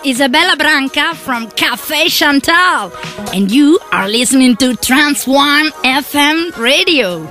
I'm Isabella Branca from Café Chantal, and you are listening to Trans One FM Radio.